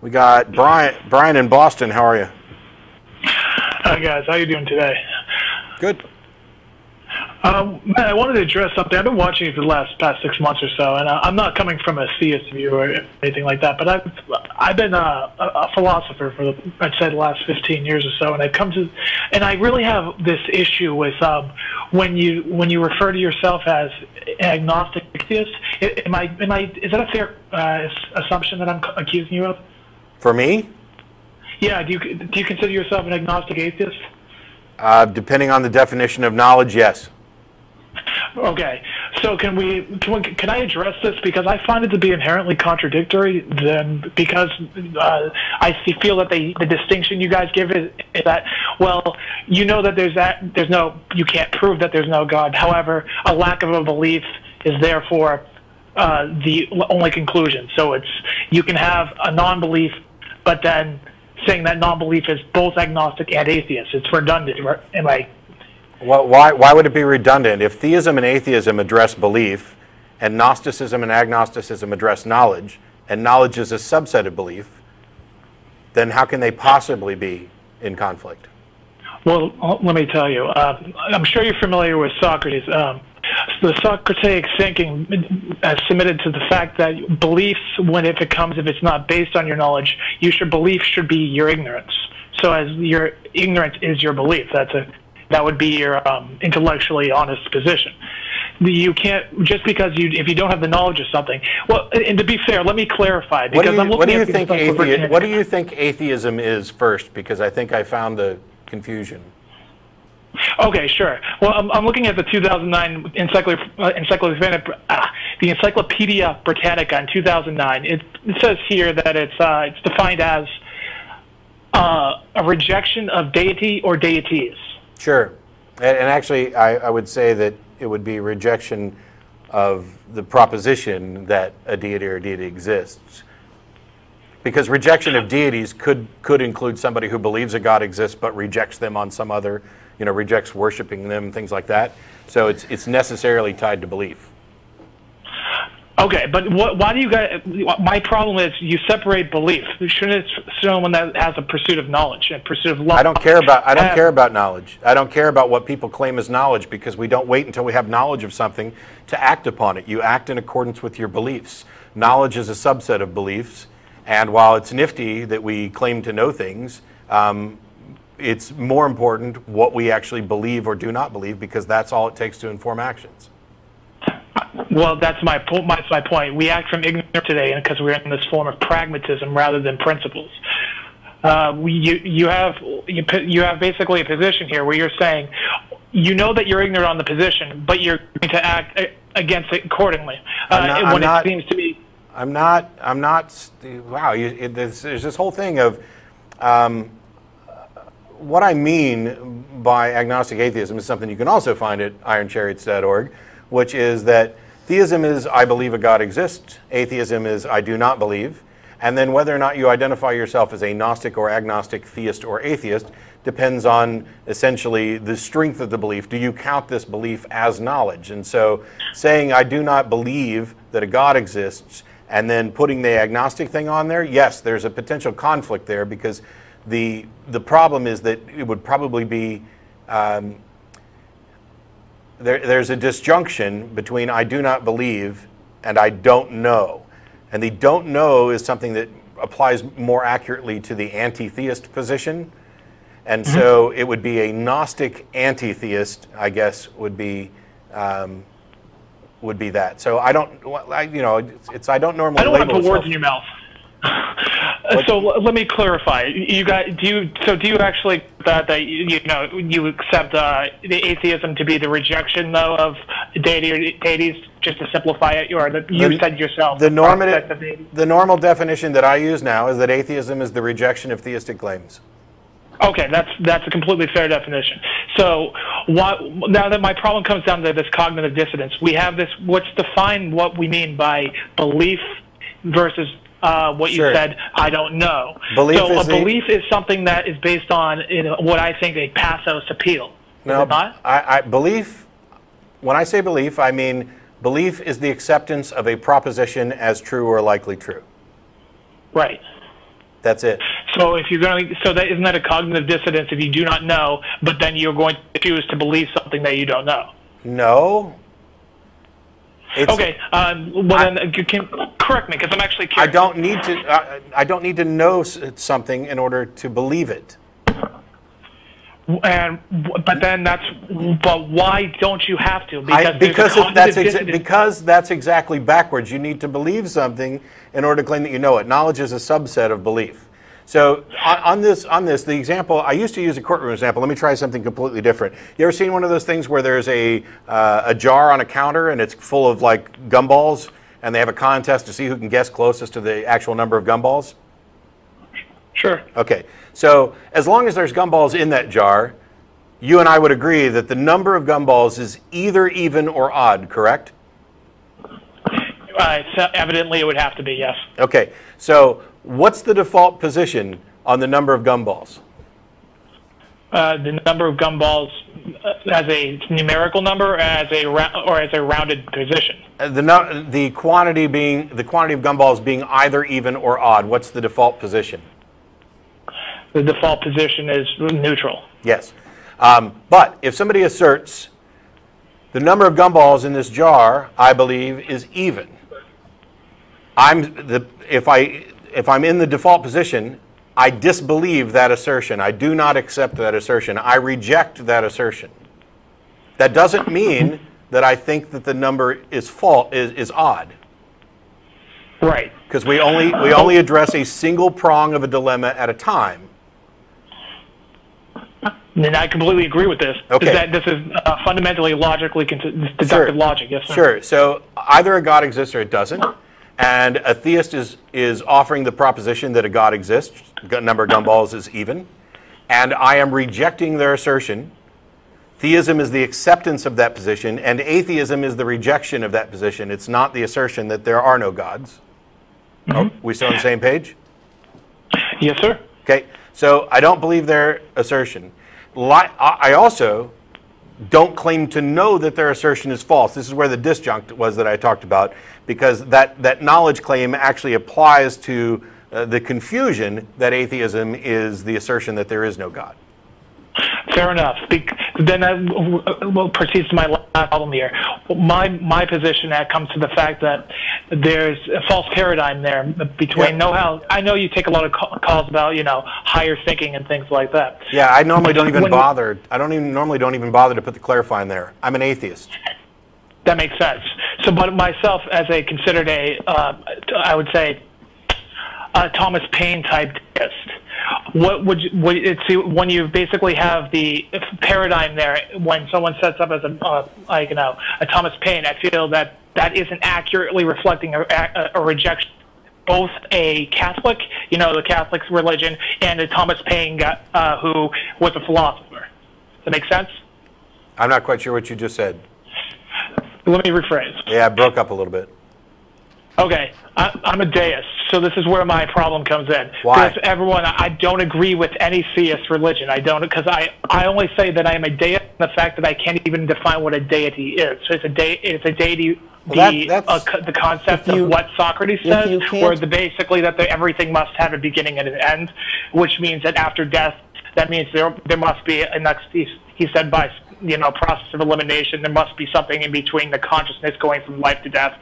We got Brian in Boston. How are you? Hi, guys. How you doing today? Good. Man, I wanted to address something. I've been watching you for the past 6 months or so, and I'm not coming from a theist view or anything like that, but I've been a philosopher for, I'd say, the last 15 years or so, and I really have this issue with when you refer to yourself as agnostic theist. Is that a fair assumption that I'm accusing you of? For me? Yeah. Do you consider yourself an agnostic atheist? Depending on the definition of knowledge, yes. Okay, so can I address this, because I find it to be inherently contradictory, because I feel that the distinction you guys give is that, well, you know that you can't prove that there's no God. However, a lack of a belief is therefore the only conclusion. So you can have a non-belief, but then saying that non-belief is both agnostic and atheist. It's redundant, right? Well, why would it be redundant? If theism and atheism address belief, and Gnosticism and agnosticism address knowledge, and knowledge is a subset of belief, then how can they possibly be in conflict? Well, let me tell you. I'm sure you're familiar with Socrates. The Socratic thinking submitted to the fact that beliefs, if it's not based on your knowledge, belief should be your ignorance. So as your ignorance is your belief, that would be your intellectually honest position. You can't, just because if you don't have the knowledge of something. Well, and to be fair, let me clarify, because what do you think atheism is first? Because I think I found the confusion. Okay, sure. Well, I'm looking at the 2009 the Encyclopedia Britannica in 2009. It says here that it's defined as a rejection of deity or deities. Sure. And actually, I would say that it would be rejection of the proposition that a deity or deity exists. Because rejection of deities could include somebody who believes a god exists but rejects them on some other, rejects worshiping them, things like that. So it's necessarily tied to belief. Okay, but why do you guys? My problem is you separate belief. Shouldn't it someone that has a pursuit of knowledge and pursuit of love? I don't care about knowledge. I don't care about what people claim as knowledge, because we don't wait until we have knowledge of something to act upon it. You act in accordance with your beliefs. Knowledge is a subset of beliefs, and while it's nifty that we claim to know things, it's more important what we actually believe or do not believe, because that's all it takes to inform actions. Well, that's my point. We act from ignorance today because we're in this form of pragmatism rather than principles. You have basically a position here where you're saying you know that you're ignorant on the position, but you're going to act against it accordingly. Wow, there's this whole thing of... what I mean by agnostic atheism is something you can also find at ironchariots.org, which is that theism is I believe a God exists, atheism is I do not believe, and then whether or not you identify yourself as a Gnostic or agnostic, theist or atheist, depends on essentially the strength of the belief. Do you count this belief as knowledge? And so saying I do not believe that a God exists and then putting the agnostic thing on there, yes, there's a potential conflict there, because the problem is that it would probably be, there's a disjunction between I do not believe and I don't know. And the don't know is something that applies more accurately to the anti-theist position. And so it would be a Gnostic anti-theist, I guess, would be that. So I don't normally label myself. I don't want to put words in your mouth. So let me clarify. Do you actually you accept the atheism to be the rejection though of deity or deities, just to simplify it, or that you said yourself? The normal definition that I use now is that atheism is the rejection of theistic claims. Okay, that's a completely fair definition. So now that my problem comes down to this cognitive dissonance, we have this. Let's define what we mean by belief versus what you said, I don't know. So a belief is something that is based on what I think a pathos appeal. No, belief, when I say belief, I mean belief is the acceptance of a proposition as true or likely true. Right. That's it. So if you're going to, so that isn't that a cognitive dissonance if you do not know, but then you're going to choose to believe something that you don't know? No. It's, okay. Well, then you can correct me because I'm actually curious. I don't need to. I don't need to know something in order to believe it. And but then that's. But why don't you have to? Because that's exactly backwards. You need to believe something in order to claim that you know it. Knowledge is a subset of belief. So on this, the example, I used to use a courtroom example. Let me try something completely different. You ever seen one of those things where there's a jar on a counter and it's full of like gumballs and they have a contest to see who can guess closest to the actual number of gumballs? Sure. Okay. So as long as there's gumballs in that jar, you and I would agree that the number of gumballs is either even or odd, correct? So evidently it would have to be, yes. Okay. So what's the default position on the number of gumballs? The number of gumballs as a numerical number, or as a rounded position. The quantity being the quantity of gumballs being either even or odd. What's the default position? The default position is neutral. Yes, but if somebody asserts the number of gumballs in this jar, I believe, is even. If I'm in the default position, I disbelieve that assertion. I do not accept that assertion. I reject that assertion. That doesn't mean that I think that the number is odd. Right. Because we only address a single prong of a dilemma at a time. And I completely agree with this. Okay. This is fundamentally logically deductive logic. Yes, sir. Sure. So either a God exists or it doesn't. And a theist is offering the proposition that a God exists, number of gumballs is even, and I am rejecting their assertion. Theism is the acceptance of that position, and atheism is the rejection of that position. It's not the assertion that there are no gods. Mm-hmm. Oh, we still on the same page? Yes, sir. Okay, so I don't believe their assertion. I also don't claim to know that their assertion is false. This is where the disjunct was that I talked about, because that knowledge claim actually applies to the confusion that atheism is the assertion that there is no God. Fair enough. Then that proceeds to my last problem here. My position that comes to the fact that there's a false paradigm there between know-how. I know you take a lot of calls about higher thinking and things like that. Yeah, I normally don't even bother. I don't even bother to put the clarifier in there. I'm an atheist. That makes sense. So, but myself as a considered I would say, a Thomas Paine type theist. What would you, when you basically have the paradigm there, when someone sets up as a Thomas Paine, I feel that that isn't accurately reflecting a rejection, both a Catholic, the Catholic religion, and a Thomas Paine guy, who was a philosopher. Does that make sense? I'm not quite sure what you just said. Let me rephrase. Yeah, I broke up a little bit. Okay, I'm a deist, so this is where my problem comes in. Why? Because everyone, I don't agree with any theist religion. I don't, because I only say that I am a deist in the fact that I can't even define what a deity is. So it's a deity, well, the concept of what Socrates says, where basically that everything must have a beginning and an end, which means that after death, that means there must be a next, he said by process of elimination, there must be something in between the consciousness going from life to death.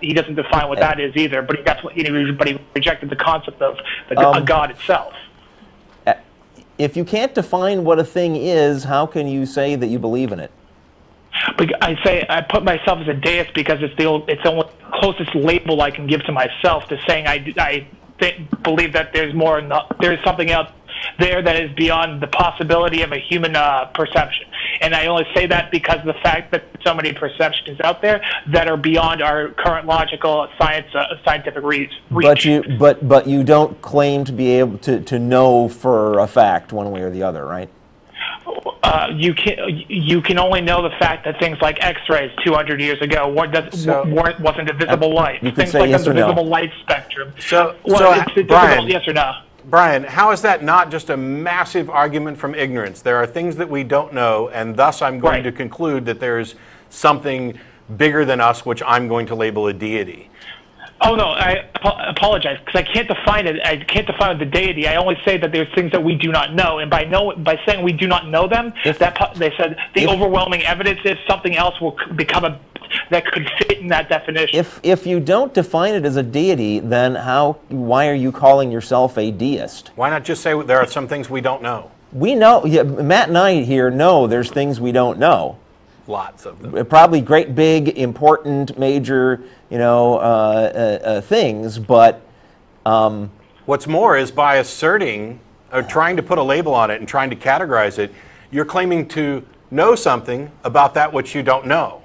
He doesn't define what that is either, but that's what he rejected the concept of God itself. If you can't define what a thing is, how can you say that you believe in it? I put myself as a deist because it's the only closest label I can give to myself to saying I believe that there's more, there's something else there that is beyond the possibility of a human perception. And I only say that because of the fact that so many perceptions out there that are beyond our current logical scientific reach. But you don't claim to be able to know for a fact one way or the other, right? You can only know the fact that things like X-rays 200 years ago wasn't a visible light. You can things say like yes the or visible no. light spectrum. So it's Brian, yes or no? Brian, how is that not just a massive argument from ignorance? There are things that we don't know, and thus I'm going to conclude that there's something bigger than us, which I'm going to label a deity. Oh, no, I apologize, because I can't define it. I can't define the deity. I only say that there's things that we do not know, and by saying we do not know them, they said the overwhelming evidence is something else will become a that could fit in that definition. If you don't define it as a deity, then why are you calling yourself a deist? Why not just say there are some things we don't know? We know, yeah, Matt and I here know there's things we don't know. Lots of them. Probably great, big, important, major, things, but... What's more is by asserting, or trying to put a label on it and trying to categorize it, you're claiming to know something about that which you don't know.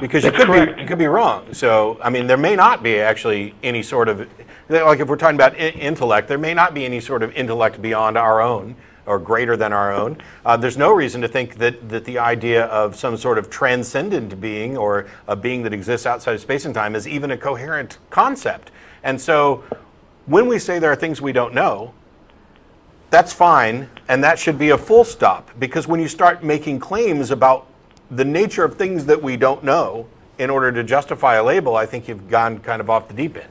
Because you could be wrong. So, I mean, there may not be actually any sort of, like if we're talking about intellect, there may not be any sort of intellect beyond our own, or greater than our own. There's no reason to think that the idea of some sort of transcendent being or a being that exists outside of space and time is even a coherent concept. And so when we say there are things we don't know, that's fine, and that should be a full stop, because when you start making claims about the nature of things that we don't know in order to justify a label, I think you've gone kind of off the deep end.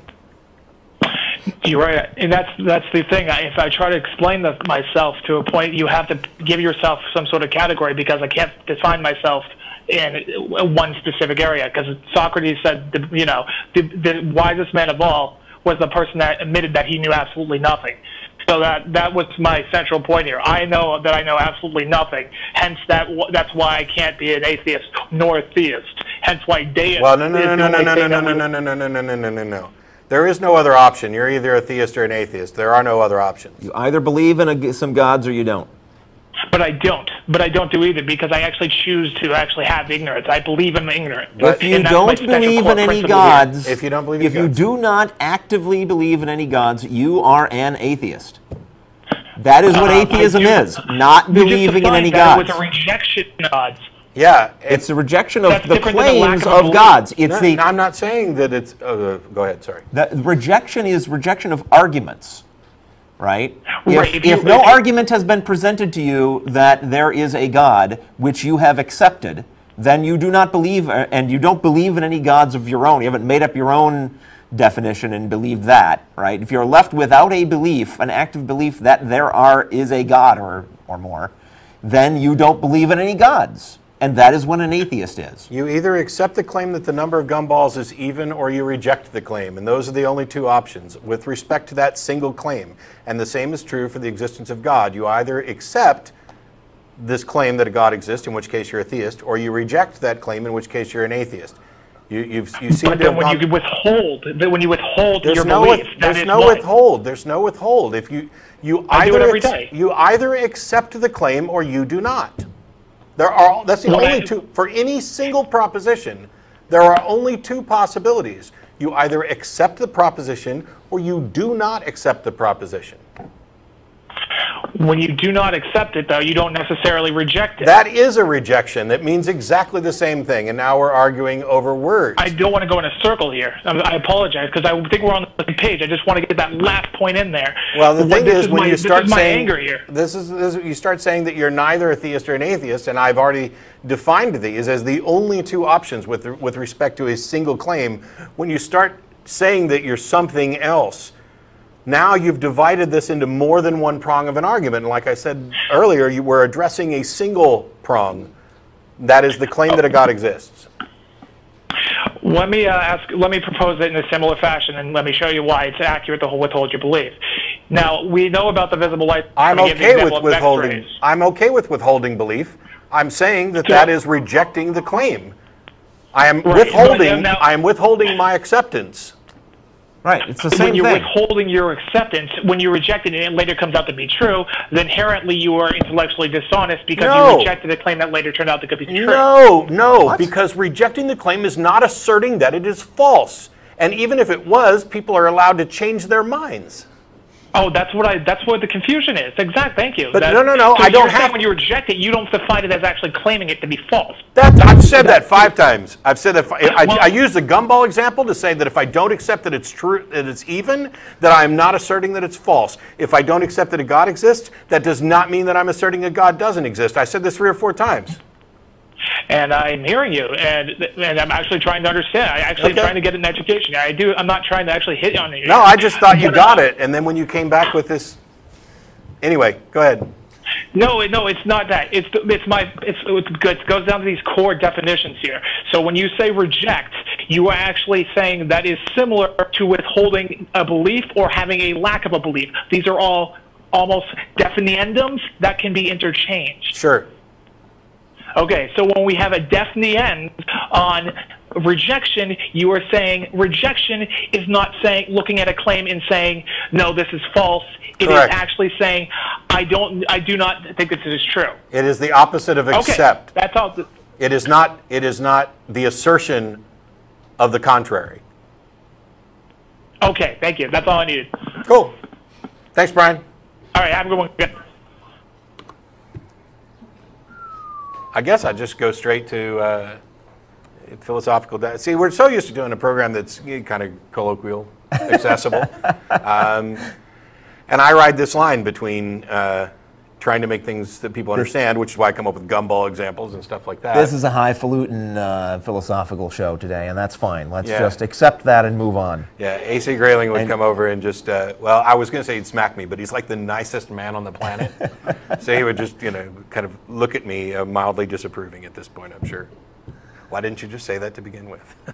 You're right, and that's the thing. If I try to explain this myself to a point, you have to give yourself some sort of category, because I can't define myself in one specific area. Because Socrates said, the wisest man of all was the person that admitted that he knew absolutely nothing. So that was my central point here. I know that I know absolutely nothing. Hence, that's why I can't be an atheist nor a theist. Hence, why deist. Well, no. There is no other option. You're either a theist or an atheist. There are no other options. You either believe in some gods or you don't. But I don't. But I don't do either, because I actually choose to actually have ignorance. I believe I'm ignorant. If you don't believe in any gods, if you don't believe, if you do not actively believe in any gods, you are an atheist. That is what atheism is, not believing in any gods. With a rejection of gods. Yeah, it's a rejection of the claims of gods. It's the. I'm not saying that it's. Go ahead. Sorry. The rejection is rejection of arguments, right? If no argument has been presented to you that there is a God which you have accepted, then you do not believe, and you don't believe in any gods of your own. You haven't made up your own definition and believe that, right? If you're left without a belief, an active belief that there is a God or more, then you don't believe in any gods. And that is what an atheist is. You either accept the claim that the number of gumballs is even, or you reject the claim. And those are the only two options with respect to that single claim. And the same is true for the existence of God. You either accept this claim that a God exists, in which case you're a theist, or you reject that claim, in which case you're an atheist. But then when you withhold your belief, there's no withhold. You either accept the claim or you do not. That's the only two. For any single proposition, there are only two possibilities. You either accept the proposition or you do not accept the proposition. When you do not accept it, though, you don't necessarily reject it. That is a rejection. That means exactly the same thing, and now we're arguing over words. I don't want to go in a circle here. I apologize, because I think we're on the same page. I just want to get that last point in there. Well, the thing is, when you start saying you start saying that you're neither a theist or an atheist, and I've already defined these as the only two options with respect to a single claim. When you start saying that you're something else, now you've divided this into more than one prong of an argument. And like I said earlier, you were addressing a single prong. That is the claim that a God exists. Let me propose it in a similar fashion, and let me show you why it's accurate to withhold your belief. Now, we know about the visible light. I'm okay with withholding. I'm okay with withholding belief. I'm saying that that is rejecting the claim. I am withholding my acceptance. Right, it's the same thing. When you're withholding your acceptance, when you reject it and it later comes out to be true, then inherently you are intellectually dishonest, because you rejected a claim that later turned out to be true. No, because rejecting the claim is not asserting that it is false. And even if it was, people are allowed to change their minds. Oh, that's what the confusion is. Exactly. Thank you. But no. So I don't have. When you reject it, you don't define it as actually claiming it to be false. I've said that 5 times. I've said that. I use the gumball example to say that if I don't accept that it's true, that it's even, that I am not asserting that it's false. If I don't accept that a God exists, that does not mean that I'm asserting a God doesn't exist. I said this 3 or 4 times. and I'm hearing you, and I'm actually trying to understand. I'm actually trying to get an education. I'm not trying to actually hit on you. No, I just thought you got it, and then when you came back with this, anyway, go ahead. No, it's not that. It goes down to these core definitions here. So when you say reject, you are actually saying that is similar to withholding a belief or having a lack of a belief. These are all almost definiendums that can be interchanged. Sure. Okay, so when we have a definiend on rejection, you are saying rejection is not saying looking at a claim and saying, no, this is false. It Correct. Is actually saying, I do not think this is true. It is the opposite of accept. Okay, that's all. It is not the assertion of the contrary. Okay, thank you. That's all I needed. Cool. Thanks, Brian. All right, have a good one. I guess I just go straight to philosophical. See, we're so used to doing a program that's kind of colloquial, accessible. And I ride this line between trying to make things that people understand, which is why I come up with gumball examples and stuff like that. This is a highfalutin philosophical show today, and that's fine. Let's just accept that and move on. Yeah, AC Grayling would come over and just, well, I was going to say he'd smack me, but he's like the nicest man on the planet. So he would just, you know, kind of look at me mildly disapproving at this point, I'm sure. Why didn't you just say that to begin with?